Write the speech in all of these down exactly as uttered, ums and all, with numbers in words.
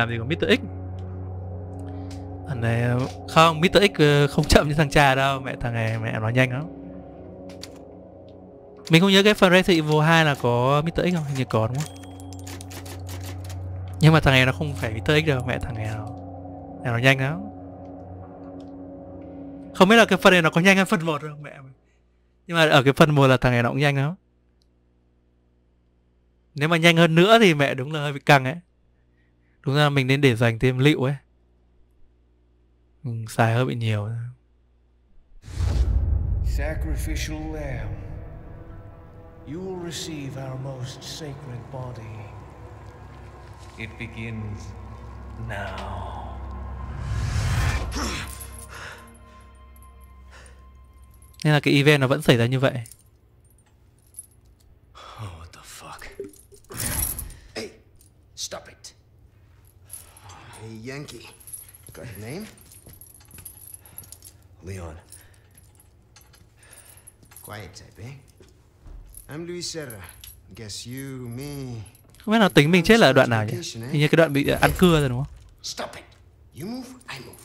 Làm gì có mít tơ X. Thằng này không, mít tơ X không chậm như thằng trà đâu. Mẹ thằng này mẹ nó nhanh lắm. Mình không nhớ cái phần Resident Evil hai là có mít tơ X không? Hình như có đúng không? Nhưng mà thằng này nó không phải mít tơ X đâu. Mẹ thằng này nó, này nó nhanh lắm. Không biết là cái phần này nó có nhanh hơn phần một không mẹ. Nhưng mà ở cái phần một là thằng này nó cũng nhanh lắm. Nếu mà nhanh hơn nữa thì mẹ đúng là hơi bị căng ấy. Đúng ra mình nên để dành thêm liệu ấy. Mình xài hơi bị nhiều. Sacrificial lamb. You will receive our most sacred body. It begins now. Nên là cái event nó vẫn xảy ra như vậy. Stop it. Hey, Yankee. Got your name? Leon. Quiet type, eh? I'm Luis Serra. Guess you, me. Không biết nào tính mình chết là ở đoạn nào nhỉ? Hình như cái đoạn bị ăn cưa rồi đúng không? Stop it. You move, I move.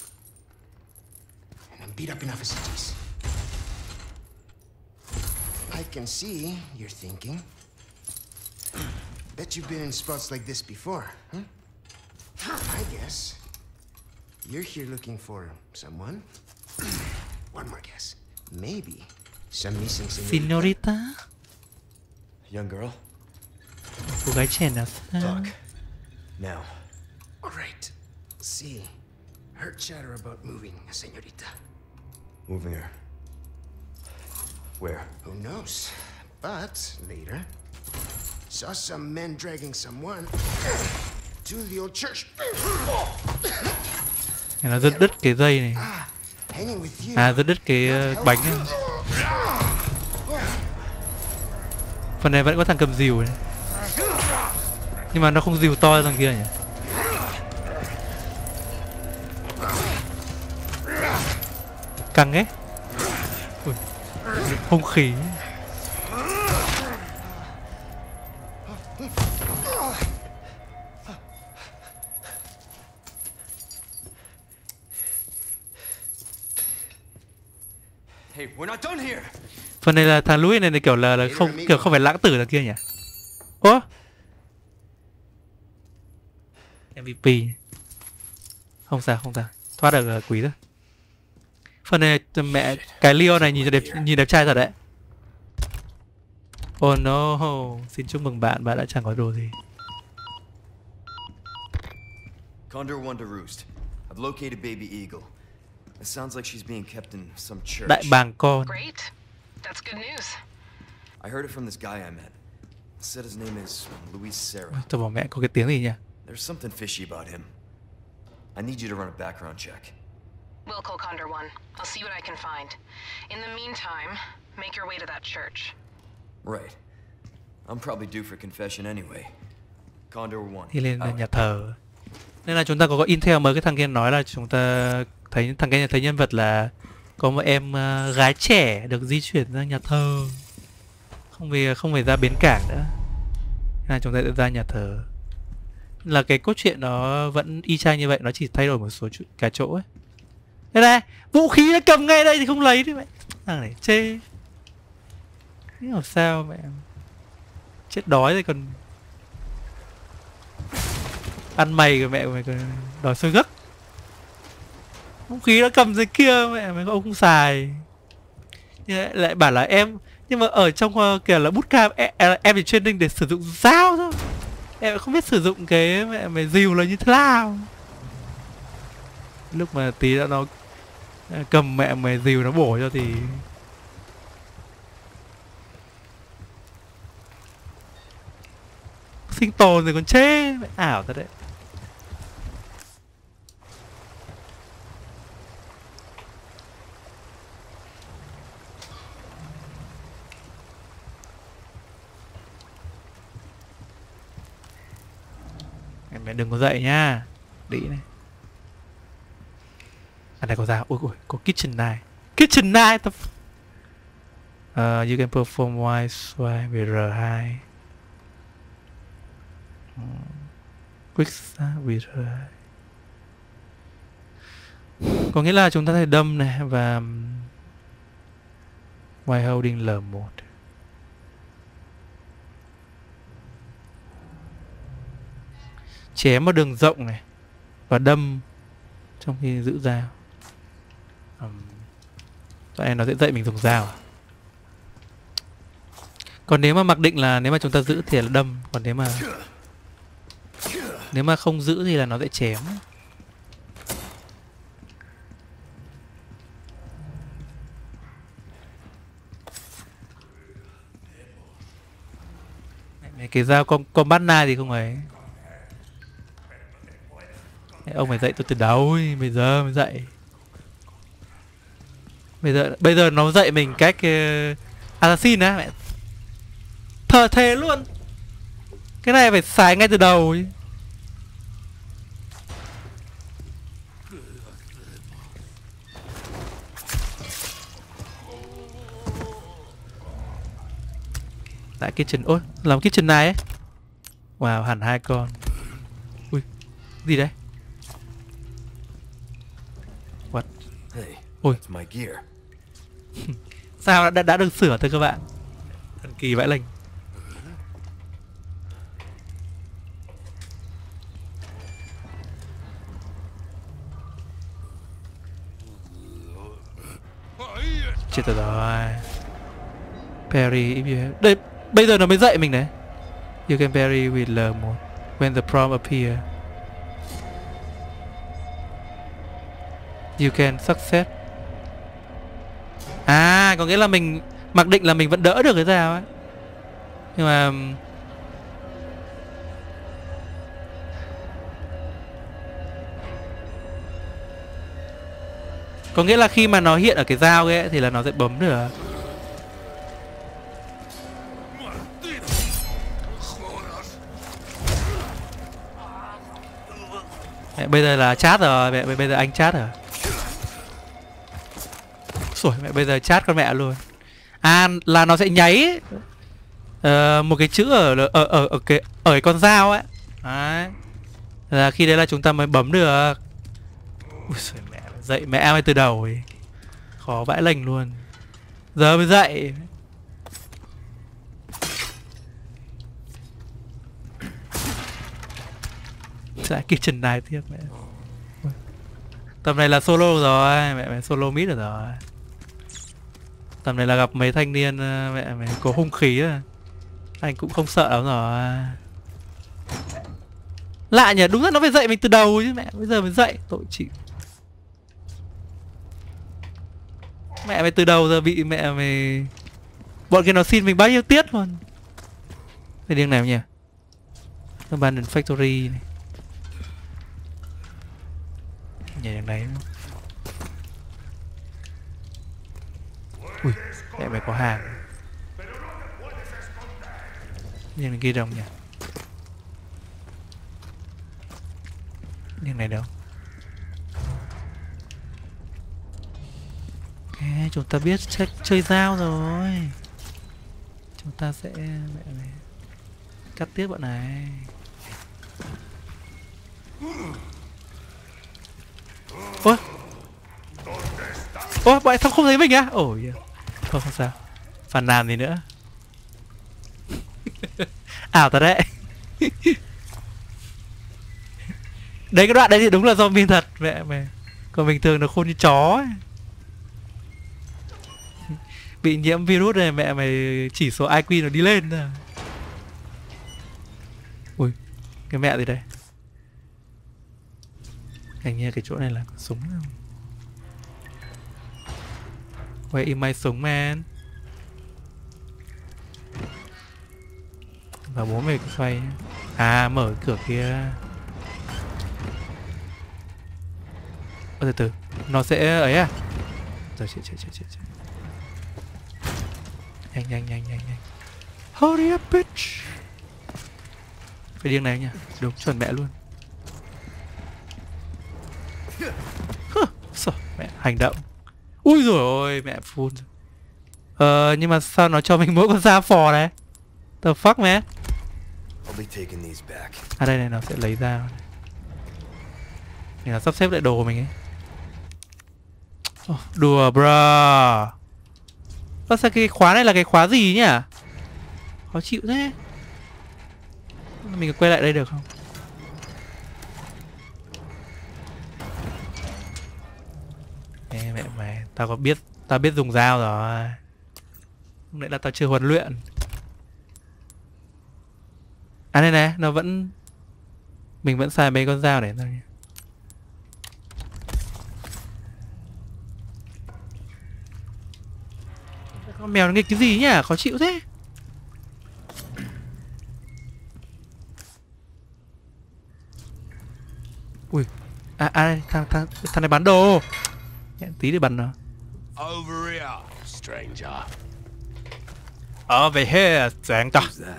And I'm beat up enough as it is. I can see you're thinking. Bet you've been in spots like this before, huh? I guess you're here looking for someone. One more guess, maybe some missing señorita, young girl. Cô gái trẻ nào? Talk now. All right. See her chatter about moving a señorita. Moving her. Where? Who knows? But later. Saw some men dragging someone to the old church. Nó rất đứt cái dây này. À, rất đứt cái bánh này. Phần này vẫn có thằng cầm dìu này. Nhưng mà nó không dìu to thằng kia nhỉ. Căng ấy. Ui, không khí. Phần này là thằng Louis này, này kiểu là, là không kiểu không phải lãng tử là kia nhỉ? Ủa? em vê pê. Không sao, không sao. Thoát được quý thôi. Phần này mẹ cái Leo này nhìn đẹp, nhìn đẹp trai thật đấy. Oh no, xin chúc mừng bạn, bạn đã chẳng có đồ gì. Condor one to roost. I've located baby eagle. It sounds like she's being kept in some church. Đại bàng con. Great. That's good news. I heard it from this guy I met. Said his name is Luis Serra. Tôi bảo mẹ có cái tiếng gì nhỉ? There's something fishy about him. I need you to run a background check. We'll call Condor one. I'll see what I can find. In the meantime, make your way to that church. Right. I'm probably due for confession anyway. Condor one. Đi lên nhà thờ. Nên là chúng ta có, có intel mới cái thằng kia nói là chúng ta thấy thằng kia nhà thấy nhân vật là có một em uh, gái trẻ được di chuyển ra nhà thờ, không về không phải ra bến cảng nữa. Nên là chúng ta sẽ ra nhà thờ. Là cái cốt truyện nó vẫn y chang như vậy, nó chỉ thay đổi một số cái chỗ ấy. Đây này, vũ khí nó cầm ngay đây thì không lấy đi mẹ. Thằng này chê. Thế làm sao mẹ chết đói rồi còn ăn mày của mẹ mày còn đòi sôi gấc. Vũ khí nó cầm dưới kia mẹ mày ông không xài. Nhưng lại bảo là em, nhưng mà ở trong uh, kiểu là bút cam em, em chỉ training để sử dụng dao thôi. Em không biết sử dụng cái mẹ mày dìu là như thế nào. Lúc mà tí đã nó cầm mẹ mày dìu nó bổ cho thì sinh tồn rồi còn chê, mẹ ảo thật đấy. Mẹ đừng có dậy nha. Đĩ này. À này có dao. Ui ui, có kitchen knife. Kitchen knife tập. Uh, you can perform Y, Y, V, R, hai. Quick start with her. Có nghĩa là chúng ta thể đâm này và while holding L một. Chém vào đường rộng này và đâm trong khi giữ dao. Tại em nó sẽ dạy mình dùng dao. Còn nếu mà mặc định là nếu mà chúng ta giữ thì là đâm, còn nếu mà nếu mà không giữ thì là nó sẽ chém. Mấy cái dao combat knife thì không ấy. Ông phải dạy tôi từ đầu ấy, bây giờ mới dạy. Bây giờ bây giờ nó dạy mình cách uh, assassin á mẹ. Thờ thế luôn. Cái này phải xài ngay từ đầu ấy. Tại kitchen, ôi, làm kitchen này ấy. Wow, hẳn hai con. Ui, gì đấy? What? Ôi. Sao đã, đã được sửa thôi các bạn. Thần kỳ vãi lành. Chết rồi. Parry if you have... Đây, bây giờ nó mới dạy mình đấy. You can parry with L một when the prompt appear. You can success. À, có nghĩa là mình mặc định là mình vẫn đỡ được cái dao ấy. Nhưng mà có nghĩa là khi mà nó hiện ở cái dao ấy thì là nó sẽ bấm được. Mẹ, bây giờ là chat rồi, mẹ, bây giờ anh chat rồi. Rồi mẹ, bây giờ chat con mẹ luôn. À, là nó sẽ nháy uh, một cái chữ ở ở ở ở cái ở cái con dao ấy. Đấy. Là khi đấy là chúng ta mới bấm được. Ui giời, mẹ dậy mẹ mày từ đầu ấy. Khó vãi lành luôn. Giờ mới dậy. Chạy kitchen này tiếp mẹ. Tầm này là solo rồi, mẹ mày solo mid rồi rồi. Tầm này là gặp mấy thanh niên mẹ mày có hung khí rồi. Anh cũng không sợ lắm rồi. Lạ nhỉ, đúng là nó phải dậy mình từ đầu chứ mẹ, bây giờ mới dậy, tội chị. Mẹ mày từ đầu giờ bị mẹ mày. Bọn kia nó xin mình bao nhiêu tiết luôn. Cái điên này không nhỉ? Abandoned Factory này. Nhảy đằng này. Ui, mẹ mày có hàng. Nhưng đằng kia đâu nhỉ? Nhưng này đâu? Okay, chúng ta biết chơi, chơi dao rồi. Chúng ta sẽ mẹ mày cắt tiếp bọn này. Ôi, ôi bọn sao không thấy mình á? Ôi, oh, yeah. Thôi không sao, phản nàn gì nữa. Ảo thật đấy. Đấy, cái đoạn đấy thì đúng là zombie thật mẹ mày. Còn bình thường nó khôn như chó ấy. Bị nhiễm virus này mẹ mày chỉ số I Q nó đi lên rồi. Ui, cái mẹ gì đây? Hình như cái chỗ này là có súng không? Where is my súng man? Và bố mày cứ xoay. À, mở cái cửa kia. Ô, từ từ, nó sẽ ấy à? Rồi, chết, chết, chết, chết, chết. Nhanh, nhanh, nhanh, nhanh, nhanh. Hurry up, bitch. Phải điên này nhỉ? Đúng, chuẩn mẹ luôn. Huh, mẹ hành động. Ui rồi ôi mẹ phun. Ờ nhưng mà sao nó cho mình mỗi con da phò này? The fuck mẹ. À đây này, nó sẽ lấy ra để nó sắp xếp lại đồ của mình ấy. Oh, đùa bro. Ơ sao cái khóa này là cái khóa gì nhỉ? Khó chịu thế. Mình có quay lại đây được không? Ê mẹ mày, tao có biết, tao biết dùng dao rồi. Không lẽ là tao chưa huấn luyện. À đây này, nó vẫn... Mình vẫn xài mấy con dao để thôi. Con mèo nó nghịch cái gì nhỉ? Khó chịu thế. Ui. À, à đây, thằng, thằng, thằng này bán đồ. Nhẹ tí để bắn nó. Over here, stranger.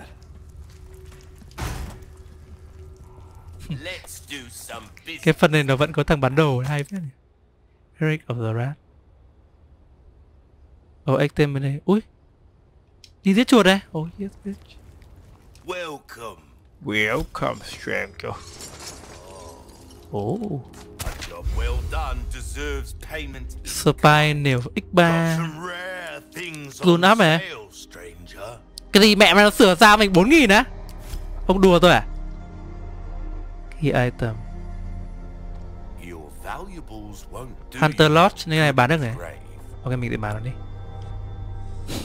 Cái phần này nó vẫn có thằng bán đồ hay phết nhỉ. Eric of the Rat. Oh, X-Team bên đây. Ui. Đi giết chuột đây. Oh, yes, bitch. Welcome. Welcome, stranger. Oh. Well done, deserves payment. Spy novel X ba. Lùn áp này. Cái gì mẹ mày nó sửa sao mình bốn nghìn á? Ông đùa tôi à? Key item. Hunter Lodge như này bán được này. Ok mình tự bán nó đi.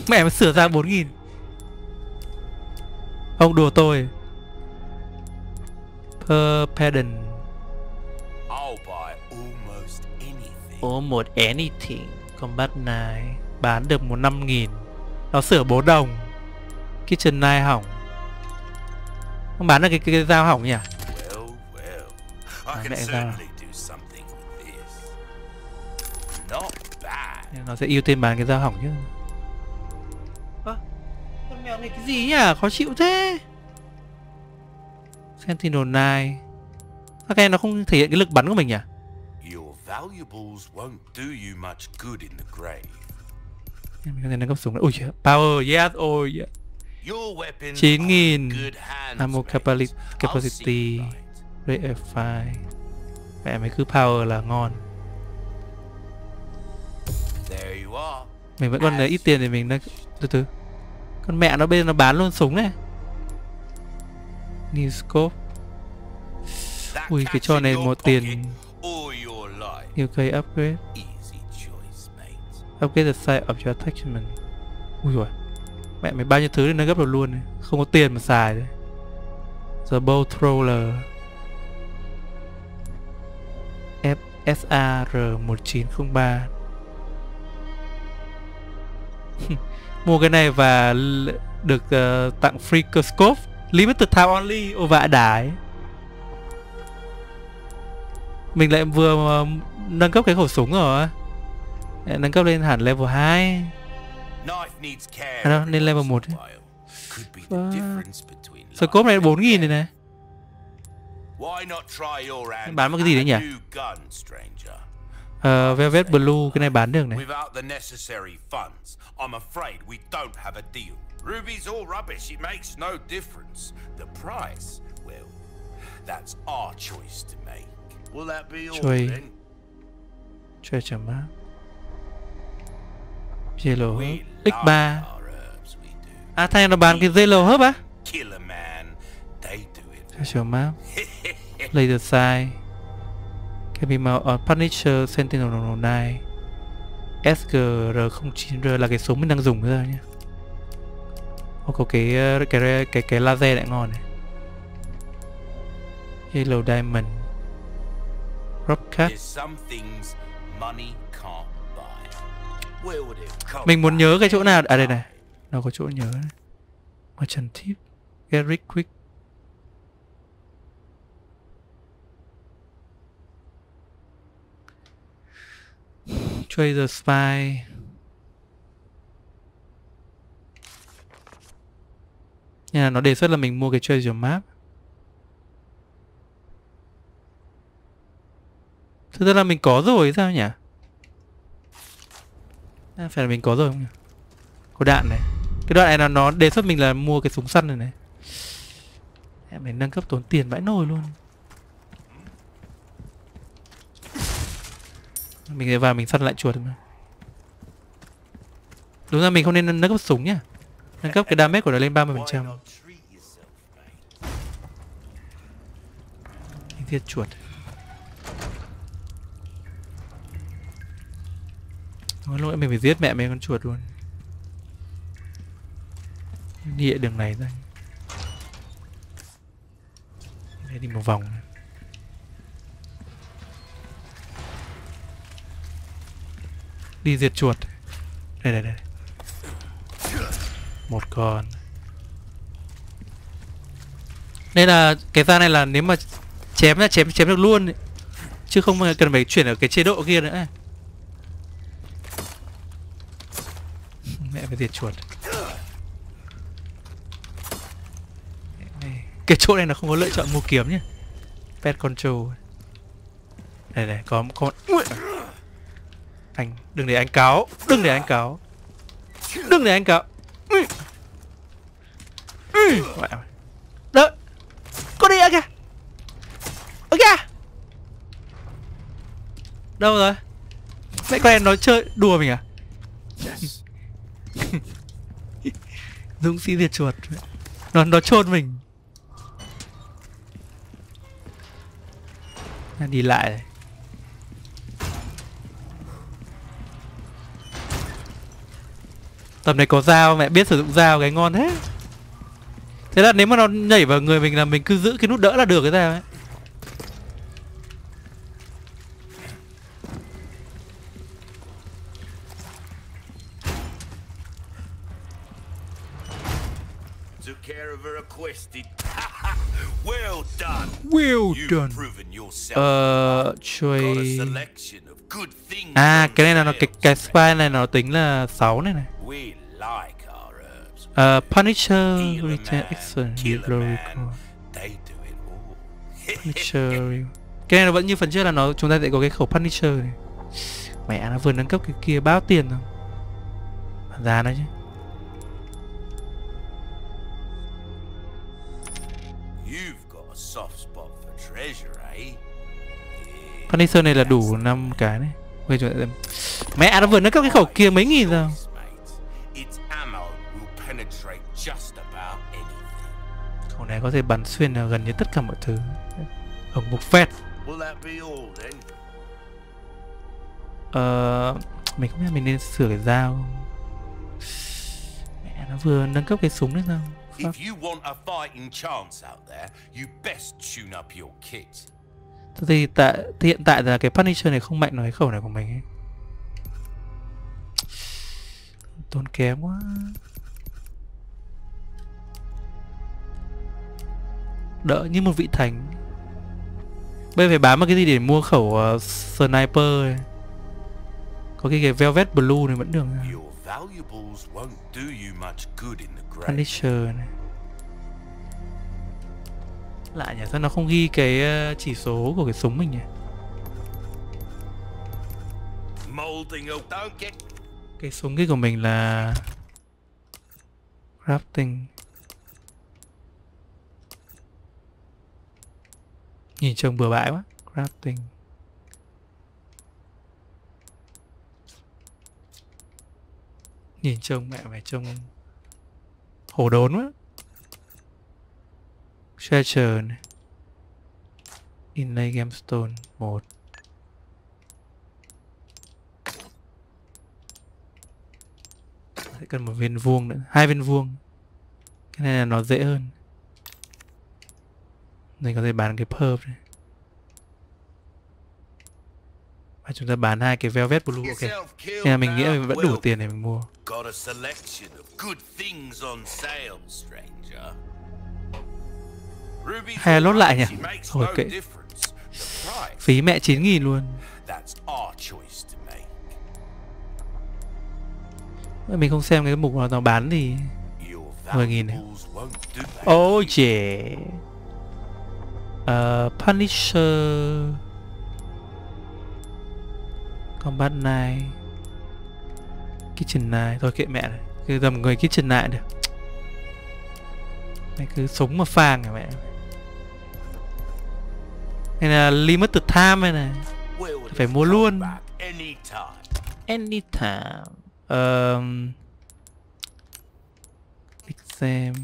Mẹ mà sửa ra bốn nghìn. Ông đùa tôi. Per pedant. Almost anything. Combat nine. Bán được một năm nghìn. Nó sửa bố đồng. Kitchen nine hỏng. Không bán được cái, cái, cái dao hỏng nhỉ? Bán mẹ dao. Nó sẽ ưu tiên bán cái dao hỏng chứ. À, con mèo này cái gì nhỉ? Khó chịu thế. Sentinel nine. Sao cái này nó không thể hiện cái lực bắn của mình nhỉ? Mình có thể nâng cấp súng. Ui, power, yes, oh yeah. Chín nghìn ammo capacity. Rate F năm. Mẹ mày cứ power là ngon. Mình vẫn còn ít tiền để mình nâng. Từ từ. Con mẹ nó bây giờ nó bán luôn súng này. New scope. Ui cái trò này một tiền. u ca upgrade. Upgrade the size of your attachment. Ui rồi. Mẹ mày bao nhiêu thứ để nâng cấp được luôn này. Không có tiền mà xài đấy. The Bowtroller F S R một chín không ba. Mua cái này và được uh, tặng free scope limited time only. Ô vạ đái. Mình lại vừa uh, nâng cấp cái khẩu súng rồi. Nâng cấp lên hẳn level hai. À đâu, lên level một. Scope này bốn nghìn này này. Mình bán một cái gì đấy nhỉ? Uh, Velvet Blue, cái này bán được này. Chơi Chơi chấm á. Yellow X ba. À thay nó bán cái Yellow Herb á. Chơi chấm á. Laser Sight. Can be mount on Punisher Sentinel nine. S G R không chín R là cái súng mình đang dùng ra nhá. Ô có cái cái cái cái laser lại ngon này. Yellow Diamond. Rocket. Mình muốn nhớ cái chỗ nào ở à, đây này. Nó có chỗ nhớ. Merchant Tip. Eric Quick. Trader Spy. Nhà nó đề xuất là mình mua cái Treasure Map. Thực ra là mình có rồi sao nhỉ? À, phải là mình có rồi không nhỉ? Có đạn này. Cái đoạn này là nó đề xuất mình là mua cái súng săn này này. Em phải nâng cấp tốn tiền vãi nồi luôn. Mình vào mình săn lại chuột mà. Đúng ra mình không nên nâng cấp súng nhá. Nâng cấp cái damage của nó lên ba mươi phần trăm. Anh thiết chuột. Thôi lúc nãy mình phải giết mẹ mấy con chuột luôn. Đi đường này ra. Để đi một vòng. Đi diệt chuột. Đây đây đây. Một con. Nên là cái ra này là nếu mà chém là chém chém được luôn ấy. Chứ không cần phải chuyển ở cái chế độ kia nữa ấy. Mẹ phải diệt chuột. Cái chỗ này là không có lựa chọn mua kiếm nhá. Pet control. Đây này, có một con. Anh, đừng để anh cáo. Đừng để anh cáo. Đừng để anh cáo. Đợi. Con đi ở kìa. Ở kìa. Đâu rồi? Mẹ con em nó chơi đùa mình à? Dũng sĩ diệt chuột. Nó, nó chôn mình. Đi lại này. Tầm này có dao, mẹ biết sử dụng dao cái ngon thế. Thế là nếu mà nó nhảy vào người mình là mình cứ giữ cái nút đỡ là được cái dao ấy. Well done. Well done. Ờ, chơi... À, cái này là nó, cái, cái spy này nó tính là sáu này này. Ờ, uh, Punisher, Return Action, Punisher. Cái này nó vẫn như phần trước là nó, chúng ta sẽ có cái khẩu Punisher này. Mẹ, nó vừa nâng cấp cái kia bao tiền rồi. Giá nó chứ. Punisher này là đủ năm cái đấy. Okay, mẹ nó vừa nâng cấp cái khẩu kia mấy nghìn rồi. Khẩu này có thể bắn xuyên ở gần như tất cả mọi thứ. Ở một phép. Ờ... Mình không biết mình nên sửa cái dao. Mẹ nó vừa nâng cấp cái súng đấy sao? If you want a fighting chance out there, you best tune up your kit. Thì, tại, thì hiện tại là cái Punisher này không mạnh nói khẩu này của mình ấy. Tốn kém quá. Đỡ như một vị thánh. Bây giờ phải bám vào cái gì để mua khẩu uh, sniper này. Có cái, cái Velvet Blue này vẫn được. Punisher này. Lạ nhỉ, sao nó không ghi cái chỉ số của cái súng mình nhỉ? Cái súng kia của mình là... Crafting. Nhìn trông bừa bãi quá. Crafting. Nhìn trông mẹ mày trông... hổ đốn quá. Treasure này. Inlay gemstone một. Sẽ cần một viên vuông nữa, hai viên vuông. Cái này là nó dễ hơn. Mình có thể bán cái perp này. Và chúng ta bán hai cái Velvet Blue, ok. Nên là mình nghĩ là mình vẫn đủ tiền để mình mua. Hay là lốt lại nhỉ? Thôi kệ. Phí mẹ chín nghìn luôn. Mình không xem cái mục nào nó bán thì mười nghìn này. Oh yeah. uh, Punisher Combat này, Kitchen này. Thôi kệ mẹ này. Cứ dầm người Kitchen này được. Mày cứ sống mà phàng hả mẹ. Hay là limited time này này. Phải mua luôn. Anytime. Um, exam.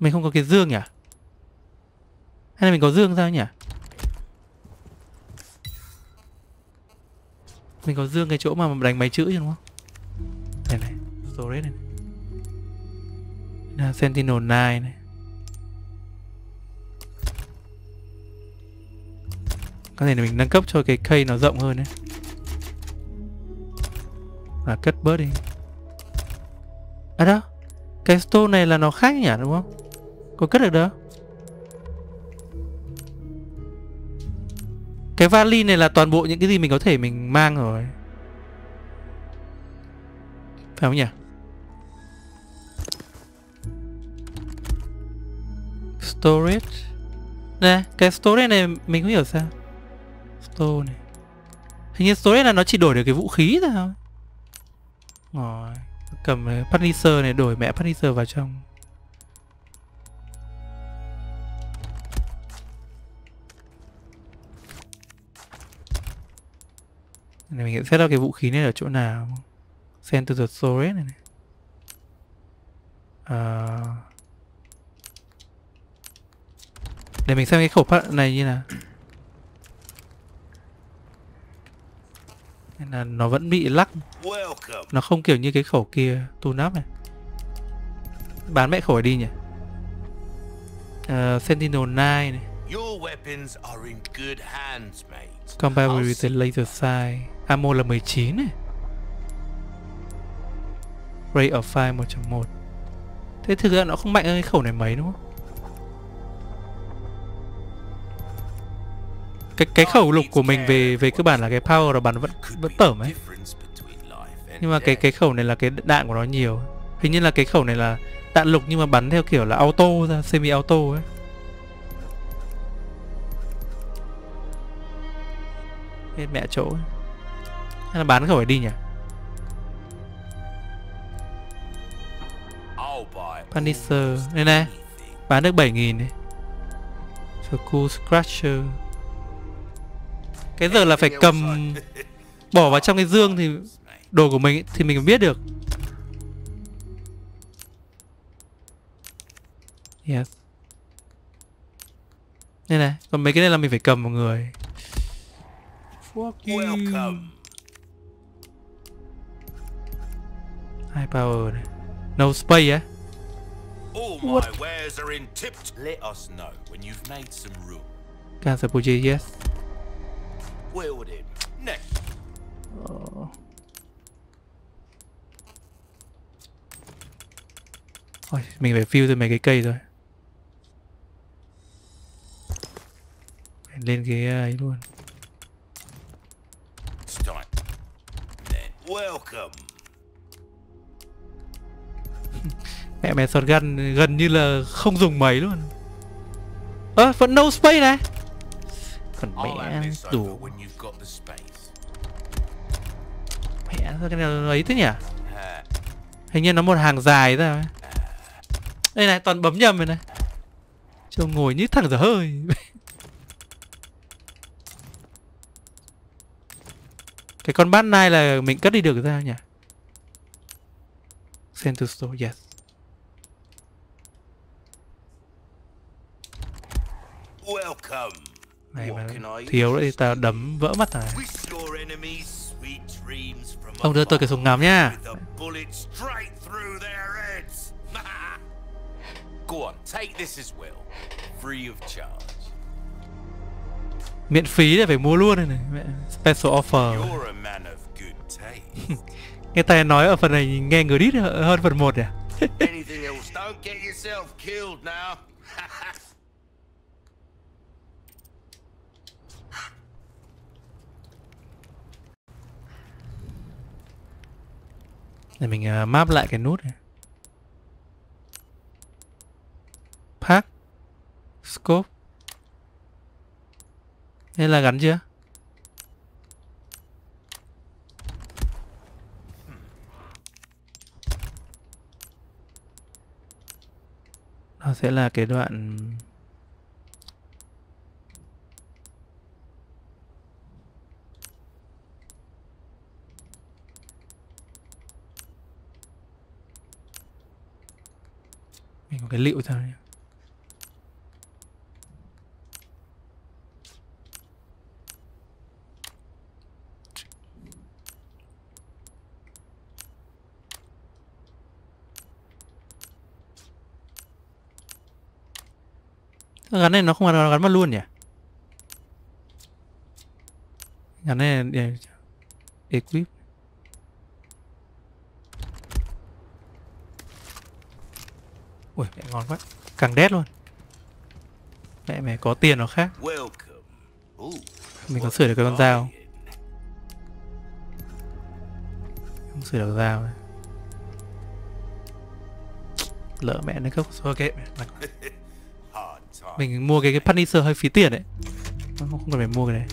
Mình không có cái dương nhỉ? Hay là mình có dương sao nhỉ? Mình có dương cái chỗ mà đánh máy chữ chứ đúng không? Này này, số đấy này. Là Sentinel chín này. Có thể là mình nâng cấp cho cái cây nó rộng hơn đấy. À, cất bớt đi. À đó, cái store này là nó khác nhỉ đúng không? Có cất được đâu. Cái vali này là toàn bộ những cái gì mình có thể mình mang rồi. Phải không nhỉ? Storage. Nè, cái storage này mình không hiểu sao. Store này. Hình như storage là nó chỉ đổi được cái vũ khí thôi thôi. Rồi, cầm cái Punisher này đổi mẹ Punisher vào trong. Này mình sẽ ra cái vũ khí này ở chỗ nào. Sentinel storage này này. À... Để mình xem cái khẩu phát này như nào. Nên là nó vẫn bị lắc. Nó không kiểu như cái khẩu kia tune up này. Bán mẹ khẩu đi nhỉ. uh, Sentinel chín này. Compatible with the laser sight. Ammo là mười chín này. Rate of fire một chấm một. Thế thực ra nó không mạnh hơn cái khẩu này mấy đúng không? Cái, cái khẩu lục của mình về về cơ bản là cái power là bắn vẫn vẫn tởm ấy. Nhưng mà cái cái khẩu này là cái đạn của nó nhiều. Hình như là cái khẩu này là đạn lục nhưng mà bắn theo kiểu là auto ra, semi auto ấy. Hết mẹ chỗ ấy. Hay là bán khẩu này đi nhỉ? Punisher đây này. Bán được bảy nghìn đấy. Cool Scratcher. Cái giờ là phải cầm bỏ vào trong cái dương thì đồ của mình thì mình biết được. Yes. Đây này, còn mấy cái này là mình phải cầm vào người. Welcome. High power này. No space á. What? Cancer project yes. Ôi, mình phải fill từ mấy cái cây rồi. Phải lên cái ấy luôn. Mẹ mẹ shotgun gần như là không dùng mấy luôn. Ơ, à, vẫn no space này. Còn mẹ đủ. Mẹ sao cái nào ấy thế nhỉ? Hình như nó một hàng dài ra. Đây này, toàn bấm nhầm rồi này. Trông ngồi như thằng dở hơi. Cái con bát này là mình cất đi được ra nhỉ? Send to store, yes. Welcome. Này mà thiếu đấy thì tao đấm vỡ mắt này. Ông đưa tôi cái súng ngắm nha. Miễn phí là phải mua luôn này, này. Mẹ. Special offer. Nghe tài nói ở phần này nghe người đít hơn phần một à? Để mình uh, map lại cái nút này. Pack Scope. Đây là gắn chưa? sẽ là cái đoạn mình có cái liệu sao nhỉ? Gắn này nó không gắn, gắn vào luôn nhỉ? Gắn này để equip. Ui, mẹ ngon quá. Càng đét luôn. Mẹ mày có tiền nó khác. Mình có sửa được cái con dao. Không sửa được dao này. Lỡ mẹ nó không sửa kệ. Mình mua cái, cái Punisher hơi phí tiền đấy. Không cần phải mua cái này.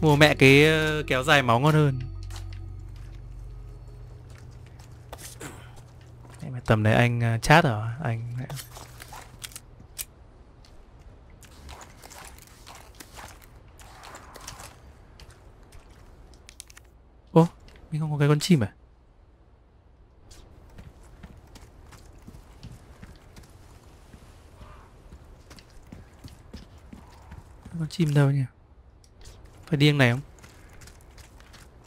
Mua mẹ cái kéo dài máu ngon hơn. Tầm đấy anh chat rồi. Anh ô, mình không có cái con chim à? Con chim đâu nhỉ? Phải điên này không?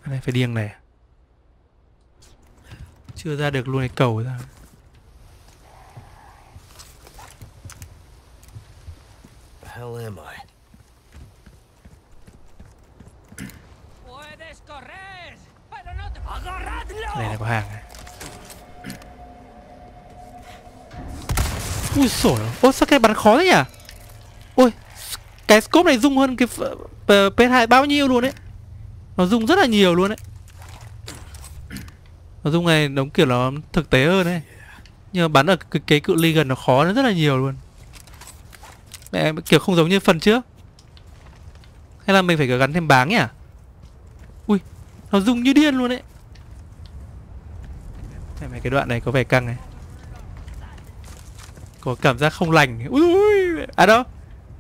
Cái này phải điên này. Chưa ra được luôn cái cầu ra. Đây là có hàng này. Ui sổ. Ôi sao cái bắn khó thế nhỉ? Ôi, cái scope này rung hơn cái pê hai bao nhiêu luôn đấy. Nó rung rất là nhiều luôn đấy. Nó rung này đúng kiểu nó thực tế hơn đấy. Nhưng mà bắn ở cái, cái cự ly gần nó khó nó rất là nhiều luôn. Mẹ kiểu không giống như phần trước. Hay là mình phải gắn thêm báng nhỉ? Ui, nó rung như điên luôn đấy. Mẹ cái đoạn này có vẻ căng này. Có cảm giác không lành. Ui ui. À đâu,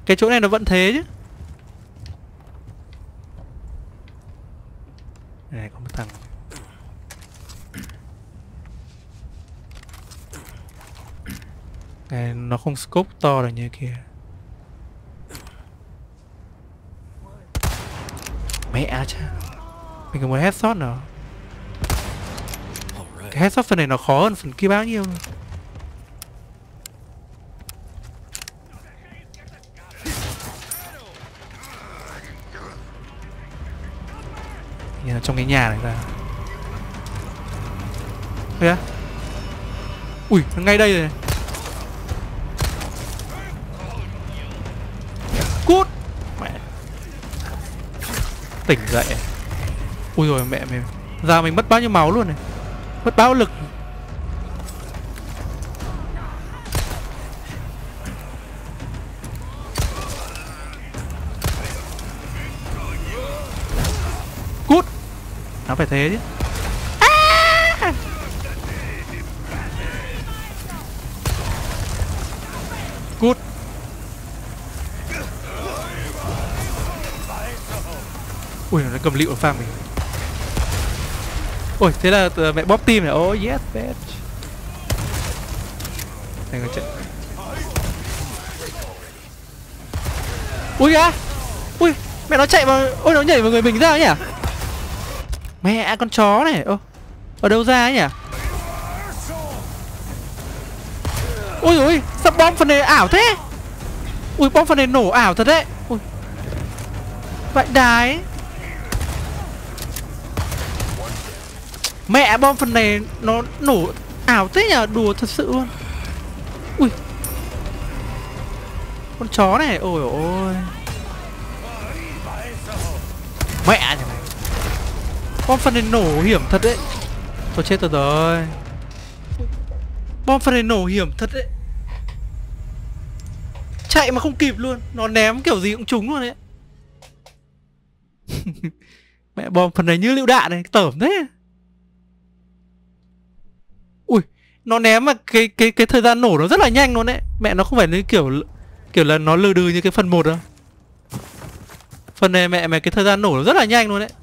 cái chỗ này nó vẫn thế chứ. Này có một thằng. Này nó không scope to được như kia. Mẹ cha. Mình cần một headshot nào. Cái headshot phần này nó khó hơn phần kia bao nhiêu. Nhìn trong cái nhà này ra. Kìa. Ui, nó ngay đây rồi. Cút. Mẹ. Tỉnh dậy. Ui rồi mẹ mày. Ra mình mất bao nhiêu máu luôn này. Mất bạo lực. Cút. Nó phải thế chứ. À! Cút. Ui nó cầm lựu pha mình. Ôi, thế là mẹ bóp tim này. Oh yes, bitch. Này con chạy. Ui á. Ui, mẹ nó chạy vào. Ôi, nó nhảy vào người mình ra ấy nhỉ. Mẹ con chó này. Ô, ở đâu ra ấy nhỉ? Ui ui, sao bom phần này ảo thế? Ui, bom phần này nổ ảo thật đấy. Ui. Vậy đái. Mẹ bom phần này nó nổ ảo thế nhờ, đùa thật sự luôn. Ui. Con chó này, ôi ôi. Mẹ này. Bom phần này nổ hiểm thật đấy. Thôi chết rồi rồi. Bom phần này nổ hiểm thật đấy. Chạy mà không kịp luôn, nó ném kiểu gì cũng trúng luôn đấy. Mẹ bom phần này như lựu đạn này, tởm thế. nó ném mà cái cái cái thời gian nổ nó rất là nhanh luôn đấy. Mẹ nó không phải như kiểu kiểu là nó lừ đừ như cái phần một đâu. Phần này mẹ mày cái thời gian nổ nó rất là nhanh luôn đấy.